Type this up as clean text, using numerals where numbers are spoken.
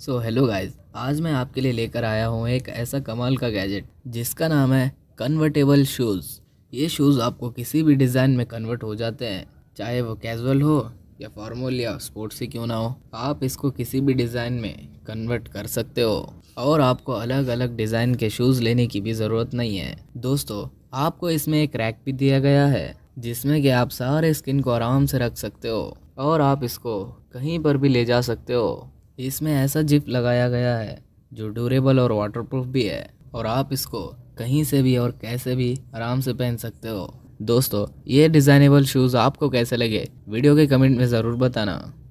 So hello guys, आज मैं आपके लिए लेकर आया हूँ एक ऐसा कमाल का गैजेट जिसका नाम है कन्वर्टेबल शूज़। ये शूज़ आपको किसी भी डिज़ाइन में कन्वर्ट हो जाते हैं, चाहे वो कैजुअल हो या फॉर्मल या स्पोर्ट्स ही क्यों ना हो। आप इसको किसी भी डिज़ाइन में कन्वर्ट कर सकते हो और आपको अलग अलग डिज़ाइन के शूज़ लेने की भी ज़रूरत नहीं है। दोस्तों, आपको इसमें एक रैक भी दिया गया है जिसमें कि आप सारे स्किन को आराम से रख सकते हो और आप इसको कहीं पर भी ले जा सकते हो। इसमें ऐसा जिप लगाया गया है जो ड्यूरेबल और वाटरप्रूफ भी है और आप इसको कहीं से भी और कैसे भी आराम से पहन सकते हो। दोस्तों, ये डिज़ाइनेबल शूज़ आपको कैसे लगे वीडियो के कमेंट में ज़रूर बताना।